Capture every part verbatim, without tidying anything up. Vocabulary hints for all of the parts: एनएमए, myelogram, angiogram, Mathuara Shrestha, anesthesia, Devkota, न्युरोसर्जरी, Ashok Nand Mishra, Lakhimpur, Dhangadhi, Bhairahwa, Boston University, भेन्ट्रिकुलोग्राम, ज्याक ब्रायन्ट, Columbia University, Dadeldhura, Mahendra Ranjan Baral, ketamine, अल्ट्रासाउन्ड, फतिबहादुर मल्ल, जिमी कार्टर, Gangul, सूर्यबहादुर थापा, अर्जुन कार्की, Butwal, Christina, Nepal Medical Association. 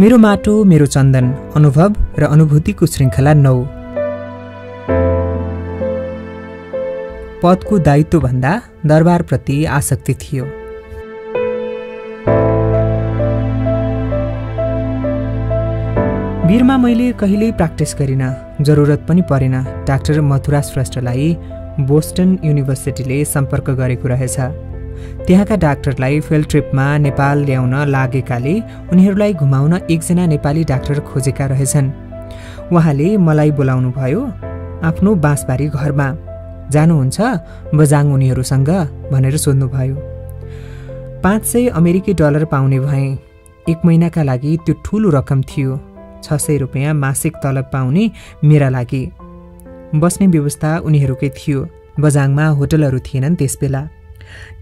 मेरो माटो मेरो चन्दन अनुभव र अनुभूतिको श्रृंखला नौ। पदको दायित्व भन्दा दरबारप्रति आसक्ति थियो। वीरमा मैले कहिल्यै प्र्याक्टिस गरिन, जरुरत पनि परेन। डाक्टर मथुरा श्रेष्ठलाई बोस्टन युनिभर्सिटीले सम्पर्क गरेको रहेछ। त्यहाँका डाक्टरलाई फिल्ड ट्रिपमा नेपाल ल्याउन लागेकाले उनीहरूलाई घुमाउन एकजना नेपाली डाक्टर खोजेका रहेछन्। उहाँले मलाई बोलाउनु भयो आफ्नो बाँसबारी घरमा। जानुहुन्छ बजाङ उनीहरूसँग भनेर सोध्नुभयो। पाँच सय अमेरिकी डलर पाउने भएँ। एक महिनाका लागि त्यो ठुलो रकम थियो। छ सय रुपियाँ मासिक तलब पाउने मेरा लागि। बस्ने व्यवस्था उनीहरूकै थियो। बजाङमा होटलहरू थिएनन् त्यसबेला।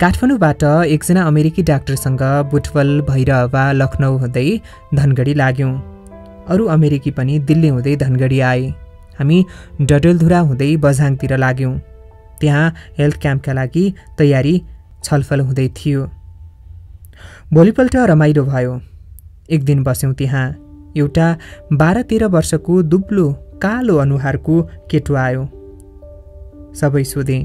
काठमाडौँबाट एकजना अमेरिकी डाक्टरसँग बुटवल, भैरहवा, लखनऊ हुँदै धनगढी लाग्यौं। अरू अमेरिकी पनि दिल्ली हुँदै धनगढी आए। हामी डडेलधुरा हुँदै बझाङतिर लाग्यौं। त्यहाँ हेल्थ क्याम्पका लागि तयारी छलफल हुँदै थियो। भोलिपल्ट रमाइलो भयो। एक दिन बस्यौं त्यहाँ। एउटा बाह्र तेह्र वर्षको दुब्लो कालो अनुहारको केटो आयो। सबै सोधे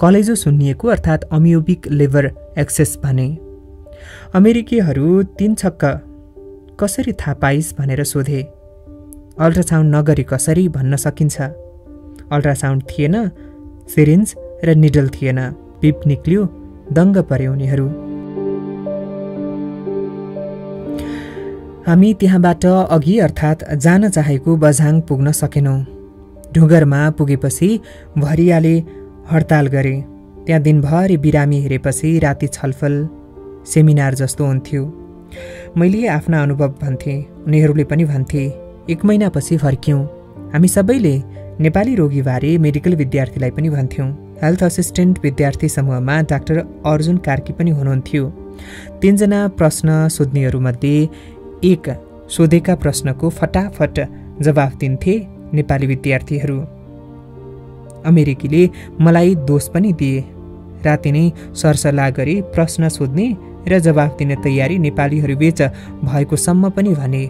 कलेजो सुन्निएको अर्थात् अमेबिक लिभर एक्सेस भने। अमेरिकीहरू तीन छक्क। कसरी थाहा पाइस् भनेर सोधे। अल्ट्रासाउन्ड नगरी कसरी भन्न सकिन्छ। अल्ट्रासाउन्ड थिएन, सिरिन्ज र निडल थिएन। पिप निक्लियो। दङ्ग परे उनीहरू। हामी त्यहाँबाट अघि अर्थात् जान चाहेको बझाङ पुग्न सकेनौँ। ढुङ्गरमा पुगेपछि भरियाले हडताल गरे। त्यहाँ दिनभरि बिरामी हेरेपछि राति छलफल सेमिनार जस्तो हुन्थ्यो। मैले आफ्ना अनुभव भन्थे, उनीहरूले पनि भन्थे। एक महिनापछि फर्क्यौँ। हामी सबैले नेपाली रोगीबारे मेडिकल विद्यार्थीलाई पनि भन्थ्यौँ। हेल्थ असिस्टेन्ट विद्यार्थी समूहमा डाक्टर अर्जुन कार्की पनि हुनुहुन्थ्यो। तीनजना प्रश्न सोध्नेहरूमध्ये एक सोधेका प्रश्नको फटाफट जवाफ दिन्थे नेपाली विद्यार्थीहरू। अमेरिकीले मलाई दोष पनि दिए। राति नै सरसल्लाह गरी प्रश्न सोध्ने र जवाफ दिने तयारी नेपालीहरूबीच भएको सम्म पनि भने।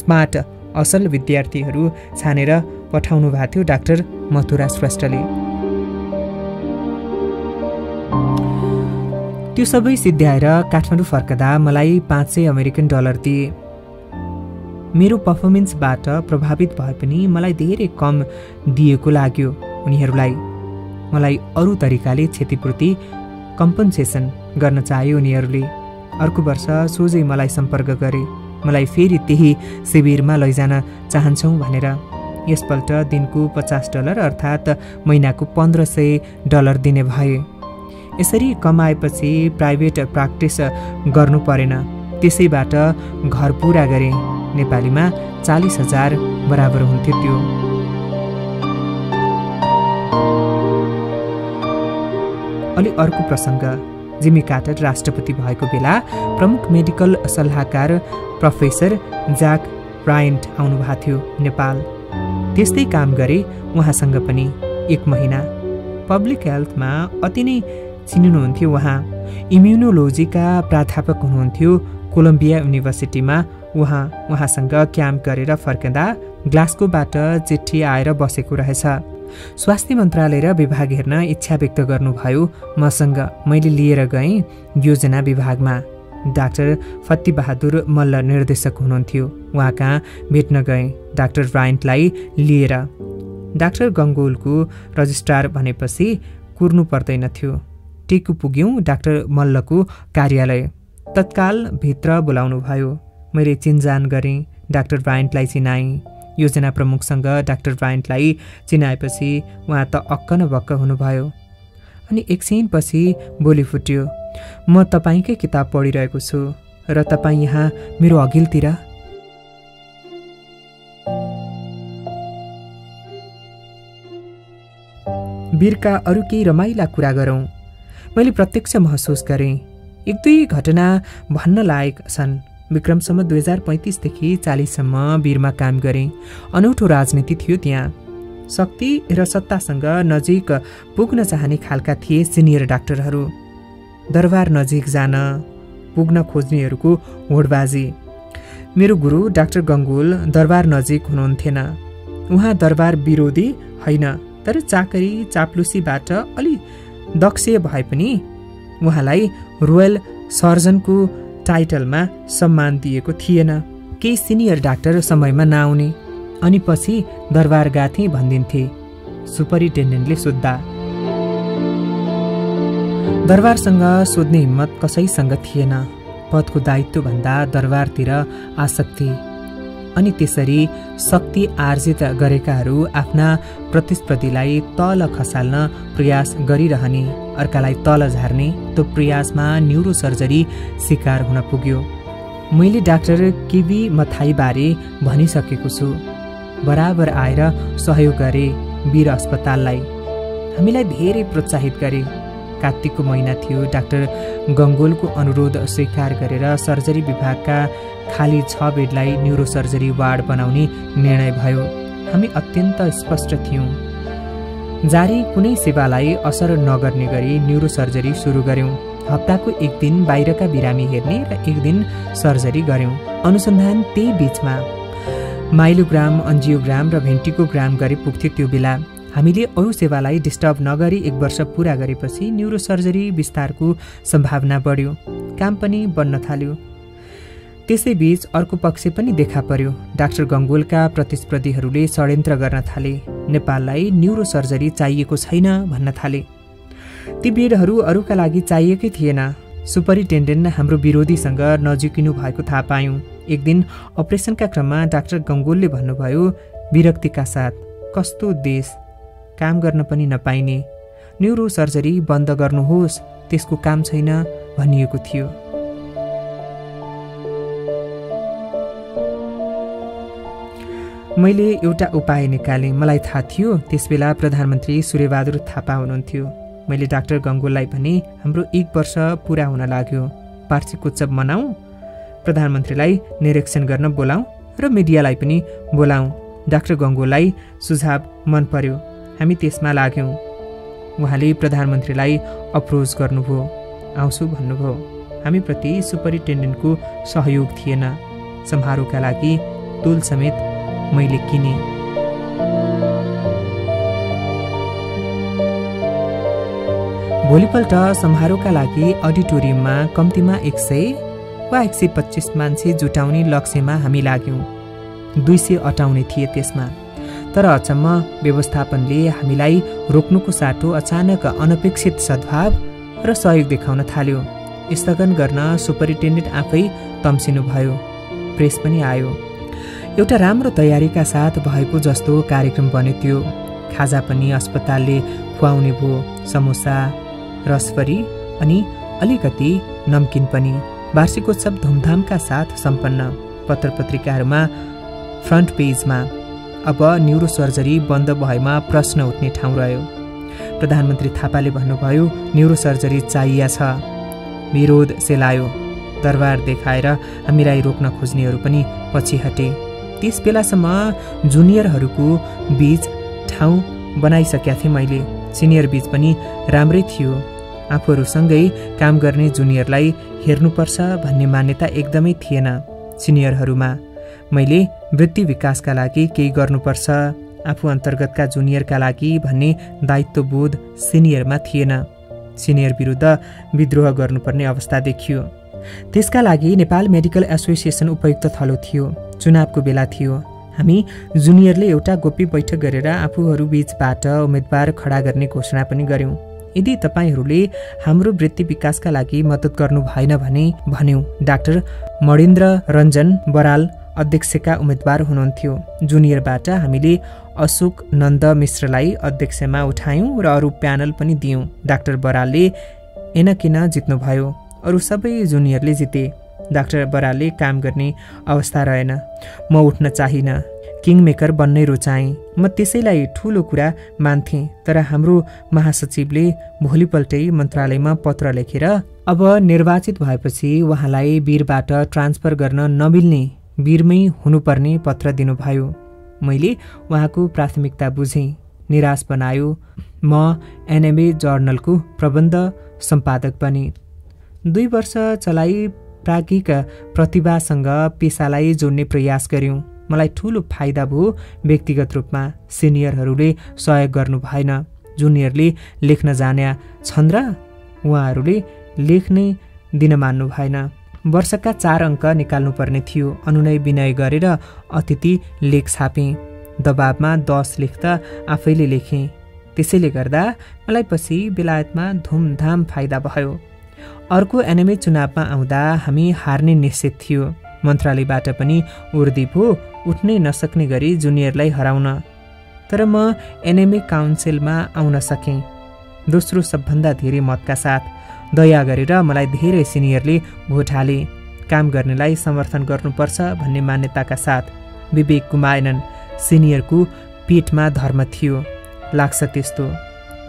स्मार्ट असल विद्यार्थीहरू छानेर पठाउनु भएको थियो डाक्टर मथुरा श्रेष्ठले। त्यो सबै सिद्ध्याएर काठमाडौँ फर्कदा मलाई पाँच सय अमेरिकन डलर दिए। मेरो पर्फर्मेन्सबाट प्रभावित भए पनि मलाई धेरै कम दिएको लाग्यो उनीहरूलाई। मलाई अरू तरिकाले क्षतिपूर्ति कम्पन्सेसन गर्न चाह्यो उनीहरूले। अर्को वर्ष सोझै मलाई सम्पर्क गरे। मलाई फेरि त्यही शिविरमा लैजान चाहन्छौँ भनेर। यसपल्ट दिनको पचास डलर अर्थात् महिनाको पन्ध्र सय डलर दिने भए। यसरी कमाएपछि प्राइभेट प्र्याक्टिस गर्नु परेन। त्यसैबाट घर पुरा गरे। नेपालीमा चालीस हजार बराबर हुन्थ्यो त्यो। अलि अर्को प्रसङ्ग। जिमी कार्टर राष्ट्रपति भएको बेला प्रमुख मेडिकल सल्लाहकार प्रोफेसर ज्याक ब्रायन्ट आउनुभएको थियो नेपाल। त्यस्तै काम गरे उहाँसँग पनि एक महिना। पब्लिक हेल्थमा अति नै चिनिनुहुन्थ्यो उहाँ। इम्युनोलोजीका प्राध्यापक हुनुहुन्थ्यो कोलम्बिया युनिभर्सिटीमा उहाँ। उहाँसँग क्याम्प गरेर फर्कँदा ग्लास्कोबाट चिठी आएर बसेको रहेछ। स्वास्थ्य मन्त्रालय र विभाग हेर्न इच्छा व्यक्त गर्नुभयो मसँग। मैले लिएर गएँ योजना विभागमा। डाक्टर फतिबहादुर मल्ल निर्देशक हुनुहुन्थ्यो। उहाँ कहाँ भेट्न गएँ डाक्टर ब्रायन्टलाई लिएर। डाक्टर गङ्गुलको रजिस्ट्रार भनेपछि कुर्नु पर्दैन थियो। टेकु पुग्यौँ डाक्टर मल्लको कार्यालय। तत्काल भित्र बोलाउनु भयो। मैले चिनजान गरेँ। डाक्टर ब्रायन्टलाई चिनाएँ। योजना प्रमुखसँग डाक्टर ब्रायन्टलाई चिनाएपछि उहाँ त अक्क न बक्क हुनुभयो। अनि एकछिनपछि बोली फुट्यो। म तपाईँकै किताब पढिरहेको छु र तपाईँ यहाँ मेरो अघिल्तिर। वीरका अरू केही रमाइला कुरा गरौँ। मैले प्रत्यक्ष महसुस गरेँ। एक दुई घटना भन्न लायक छन्। विक्रमसम्म दुई हजार पैँतिसदेखि चालिससम्म वीरमा काम गरेँ। अनौठो राजनीति थियो त्यहाँ। शक्ति र सत्तासँग नजिक पुग्न चाहने खालका थिए सिनियर डाक्टरहरू। दरबार नजिक जान पुग्न खोज्नेहरूको होडबाजी। मेरो गुरु डाक्टर गंगुल दरबार नजिक हुनुहुन्थेन। उहाँ दरबार विरोधी हैन, तर चाकरी चाप्लुसीबाट अलि दक्ष भए पनि उहाँलाई रोयल सर्जनको टाइटलमा सम्मान दिएको थिएन। केही सिनियर डाक्टर समयमा नआउने अनि पछि दरबार गाथे भन्दिन्थे। सुपरिन्टेन्डेन्टले सोद्धा दरबारसँग सोध्ने हिम्मत कसैसँग थिएन। पदको दायित्व भन्दा दरबारतिर आसक्ति अनि त्यसरी शक्ति आर्जित गरेकाहरू आफ्ना प्रतिस्पर्धीलाई तल खसाल्न प्रयास गरिरहने, अर्कालाई तल झार्ने त्यो प्रयासमा न्युरोसर्जरी शिकार हुन पुग्यो। मैले डाक्टर केबी मथाईबारे भनिसकेको छु। बराबर आएर सहयोग गरे वीर अस्पताललाई। हामीलाई धेरै प्रोत्साहित गरे। कार्तिकको महिना थियो। डाक्टर गंगोलको अनुरोध स्वीकार गरेर सर्जरी विभागका खाली छ बेडलाई न्युरोसर्जरी वार्ड बनाउने निर्णय भयो। हामी अत्यन्त स्पष्ट थियौँ। जारी कुनै सेवालाई असर नगर्ने गरी न्युरोसर्जरी सुरु गर्यौँ। हप्ताको एक दिन बाहिरका बिरामी हेर्ने र एक दिन सर्जरी गर्यौँ। अनुसन्धान त्यही बीचमा माइलोग्राम, एन्जियोग्राम र भेन्ट्रिकुलोग्राम गरी पुग्थ्यो। त्यो बेला हामीले अरू सेवालाई डिस्टर्ब नगरी एक वर्ष पुरा गरेपछि न्युरोसर्जरी विस्तारको सम्भावना बढ्यो। काम पनि बन्न थाल्यो। त्यसैबीच अर्को पक्ष पनि देखा पर्यो। डाक्टर गंगोलका प्रतिस्पर्धीहरूले षड्यन्त्र गर्न थाले। नेपाललाई न्युरोसर्जरी चाहिएको छैन भन्न थाले। ती बेडहरू अरूका लागि चाहिएकै थिएन। सुपरिन्टेन्डेन्ट हाम्रो विरोधीसँग नजिकिनु भएको थाहा पायौँ। एक दिन अपरेसनका क्रममा डाक्टर गंगोलले भन्नुभयो विरक्तिका साथ, कस्तो देश, काम गर्न पनि नपाइने, न्युरोसर्जरी बन्द गर्नुहोस्, त्यसको काम छैन भनिएको थियो। मैले एउटा उपाय निकालेँ। मलाई थाहा थियो त्यसबेला प्रधानमन्त्री सूर्यबहादुर थापा हुनुहुन्थ्यो। मैले डाक्टर गंगोललाई भने हाम्रो एक वर्ष पुरा हुन लाग्यो, वार्षिक उत्सव मनाऊँ, प्रधानमन्त्रीलाई निरीक्षण गर्न बोलाऊँ र मिडियालाई पनि बोलाऊँ। डाक्टर गंगोललाई सुझाव मन पर्यो। हामी त्यसमा लाग्यौँ। उहाँले प्रधानमन्त्रीलाई अप्रोच गर्नुभयो। आउँछु भन्नुभयो। हामीप्रति सुपरिन्टेन्डेन्टको सहयोग थिएन। सम्हारोका लागि तोल समेत मैले किने। भोलिपल्ट समारोहका लागि अडिटोरियममा कम्तीमा एक सय वा एक सय पच्चीस मान्छे जुटाउने लक्ष्यमा हामी लाग्यौँ। दुई सय अटाउने थिए त्यसमा। तर अचम्म व्यवस्थापनले हामीलाई रोक्नुको साटो अचानक अनपेक्षित सद्भाव र सहयोग देखाउन थाल्यो। स्थगन गर्न सुपरिन्टेन्डेन्ट आफै तम्सिनुभयो। प्रेस पनि आयो। एउटा राम्रो तयारीका साथ भएको जस्तो कार्यक्रम बन्यो त्यो। खाजा पनि अस्पतालले खुवाउने भयो, समोसा, रसफरी अनि अलिकति नमकिन पनि। वार्षिकोत्सव धुमधामका साथ सम्पन्न। पत्र पत्रिकाहरूमा फ्रन्ट पेजमा अब न्युरोसर्जरी बन्द भएमा प्रश्न उठ्ने ठाउँ रह्यो। प्रधानमन्त्री थापाले भन्नुभयो न्युरोसर्जरी चाहिया छ। विरोध सेलायो। दरबार देखाएर हामीलाई रोक्न खोज्नेहरू पनि पछि हटे। त्यस बेलासम्म जुनियरहरूको बीच ठाउँ बनाइसकेका थिएँ मैले। सिनियर बीच पनि राम्रै थियो। आफूहरूसँगै काम गर्ने जुनियरलाई हेर्नुपर्छ भन्ने मान्यता एकदमै थिएन सिनियरहरूमा। मैले वृत्ति विकासका लागि केही गर्नुपर्छ आफू अन्तर्गतका जुनियरका लागि भन्ने दायित्वबोध सिनियरमा थिएन। सिनियर विरुद्ध विद्रोह गर्नुपर्ने अवस्था देखियो। त्यसका लागि नेपाल मेडिकल एसोसिएसन उपयुक्त थलो थियो। चुनावको बेला थियो। हामी जुनियरले एउटा गोप्य बैठक गरेर आफूहरू बीचबाट उम्मेदवार खडा गर्ने घोषणा पनि गऱ्यौँ। यदि तपाईँहरूले हाम्रो वृत्ति विकासका लागि मद्दत गर्नु भएन भने भन्यौँ। डाक्टर महेन्द्र रञ्जन बराल अध्यक्षका उम्मेदवार हुनुहुन्थ्यो। जुनियरबाट हामीले अशोक नन्द मिश्रलाई अध्यक्षमा उठायौँ र अरू प्यानल पनि दियौँ। डाक्टर बरालले एनकिन जित्नुभयो। अरू सबै जुनियरले जिते। डाक्टर बरालले काम गर्ने अवस्था रहेन। म उठ्न चाहिनँ। किङमेकर बन्नै रुचाएँ। म त्यसैलाई ठुलो कुरा मान्थेँ। तर हाम्रो महासचिवले भोलिपल्टै मन्त्रालयमा पत्र लेखेर अब निर्वाचित भएपछि उहाँलाई वीरबाट ट्रान्सफर गर्न नमिल्ने, वीरमै हुनुपर्ने पत्र दिनुभयो। मैले उहाँको प्राथमिकता बुझेँ। निराश बनायो। म एनएमए जर्नलको प्रबन्ध सम्पादक बने। दुई वर्ष चलाइ प्राज्ञिक प्रतिभासँग पेसालाई जोड्ने प्रयास गर्यौं। मलाई ठूलो फाइदा भयो। व्यक्तिगत रूपमा सिनियरहरूले सहयोग गर्नु भएन, जुनियरले लेख्न जाने छन् र उहाँहरूले लेख्ने दिन मान्नु भएन। वर्षका चार अङ्क निकाल्नुपर्ने थियो। अनुनय विनय गरेर अतिथि लेख छापेँ। दबाबमा दस लेख्दा आफैले लेखेँ। त्यसैले गर्दा मलाई पछि बेलायतमा धुमधाम फाइदा भयो। अर्को एनएमए चुनावमा आउँदा हामी हार्ने निश्चित थियो। मन्त्रालयबाट पनि उर्दी भो, उठ्नै नसक्ने गरी जुनियरलाई हराउन। तर म एनएमए काउन्सिलमा आउन सकेँ, दोस्रो सबभन्दा धेरै मतका साथ। दया गरेर मलाई धेरै सिनियरले भोट हाले। काम गर्नेलाई समर्थन गर्नुपर्छ भन्ने मान्यताका साथ। विवेक गुमाएनन्। सिनियरको पेटमा धर्म थियो, लाग्छ त्यस्तो।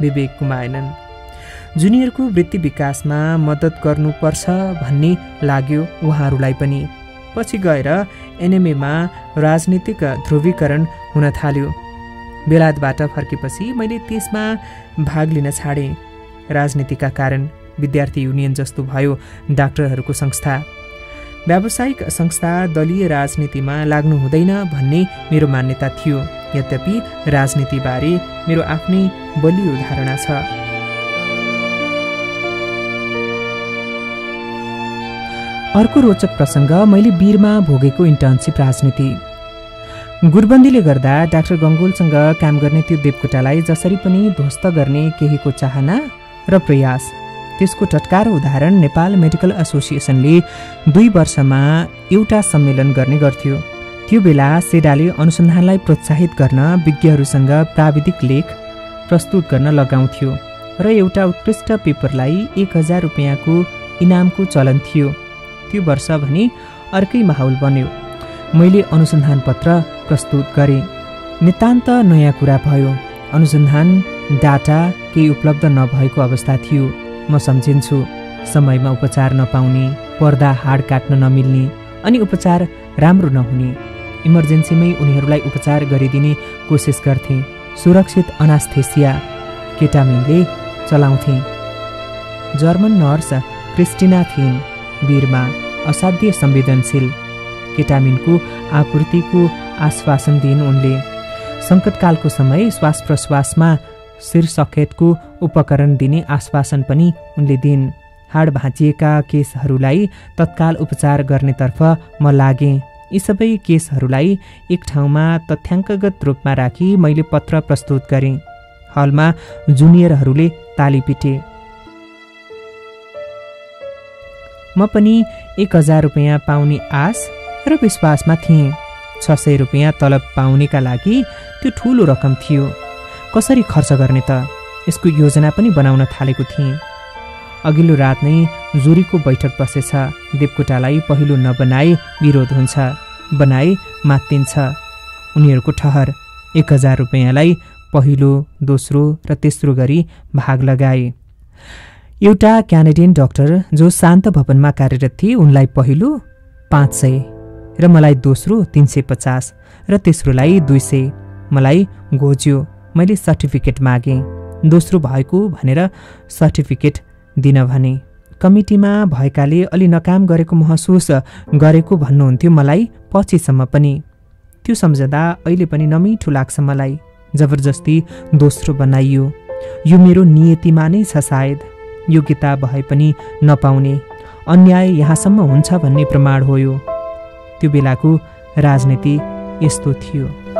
विवेक गुमाएनन्। जुनियरको वृत्ति विकासमा मद्दत गर्नुपर्छ भन्ने लाग्यो उहाँहरूलाई पनि। पछि गएर एनएमएमा राजनीतिक ध्रुवीकरण हुन थाल्यो। बेलायतबाट फर्केपछि मैले त्यसमा भाग लिन छाडेँ। राजनीतिका कारण विद्यार्थी युनियन जस्तो भयो डाक्टरहरूको संस्था। व्यावसायिक संस्था दलीय राजनीतिमा लाग्नु हुँदैन भन्ने मेरो मान्यता थियो। यद्यपि राजनीतिबारे मेरो आफ्नै बलियो धारणा छ। अर्को रोचक प्रसङ्ग मैले वीरमा भोगेको इन्टर्नसिप राजनीति। गुटबन्दीले गर्दा डाक्टर गङ्गुलसँग काम गर्ने त्यो देवकोटालाई जसरी पनि ध्वस्त गर्ने केहीको चाहना र प्रयास। त्यसको टटकारो उदाहरण नेपाल मेडिकल एसोसिएसनले दुई वर्षमा एउटा सम्मेलन गर्ने गर्थ्यो। त्यो बेला सेडाले अनुसन्धानलाई प्रोत्साहित गर्न विज्ञहरूसँग प्राविधिक लेख प्रस्तुत गर्न लगाउँथ्यो र एउटा उत्कृष्ट पेपरलाई एक हजार रुपियाँको इनामको चलन थियो। त्यो वर्ष भने अर्कै माहौल बन्यो। मैले अनुसन्धान पत्र प्रस्तुत गरेँ। नितान्त नयाँ कुरा भयो। अनुसन्धान डाटा केही उपलब्ध नभएको अवस्था थियो। म सम्झिन्छु समयमा उपचार नपाउने, पर्दा हाड काट्न नमिल्ने अनि उपचार राम्रो नहुने। इमर्जेन्सीमै उनीहरूलाई उपचार गरिदिने कोसिस गर्थे। सुरक्षित अनास्थेसिया केटामिनले चलाउँथे। जर्मन नर्स क्रिस्टिना थिइन्। वीरमा असाध्य संवेदनशील। केटामिनको आपूर्तिको आश्वासन दिइन् उनले। सङ्कटकालको समय श्वास प्रश्वासमा सिर सकेटको उपकरण दिने आश्वासन पनि उनले दिइन्। हाड भाँचिएका केसहरूलाई तत्काल उपचार गर्नेतर्फ म लागेँ। यी सबै केसहरूलाई एक ठाउँमा तथ्याङ्कगत रूपमा राखी मैले पत्र प्रस्तुत गरेँ। हलमा जुनियरहरूले ताली पिटे। म पनि एक हजार रुपियाँ पाउने आश र विश्वासमा थिएँ। छ सय रुपियाँ तलब पाउनेका लागि त्यो ठूलो रकम थियो। कसरी खर्च गर्ने त? यसको योजना पनि बनाउन थालेको थिएँ। अघिल्लो रात नै जुरीको बैठक बसेछ। देवकोटालाई पहिलो नबनाए विरोध हुन्छ, बनाए मात्तिन्छ। उनीहरूको ठहर। एक हजार रुपियाँलाई पहिलो, दोस्रो र तेस्रो गरी भाग लगाए। एउटा क्यानेडियन डाक्टर जो शान्त भवनमा कार्यरत थिए उनलाई पहिलो पाँच सय र मलाई दोस्रो तीन सय पचास र तेस्रोलाई दुई सय। मलाई घोज्यो। मैले सर्टिफिकेट मागेँ। दोस्रो भएको भनेर सर्टिफिकेट दिन भने। कमिटीमा भएकाले अलि नकाम गरेको महसुस गरेको भन्नुहुन्थ्यो मलाई पछिसम्म पनि। त्यो सम्झँदा अहिले पनि नमिठो लाग्छ मलाई। जबरजस्ती दोस्रो बनाइयो। यो मेरो नियतिमा नै छ सायद। योग्यता भए पनि नपाउने अन्याय यहाँसम्म हुन्छ भन्ने प्रमाण हो यो। त्यो बेलाको राजनीति यस्तो थियो।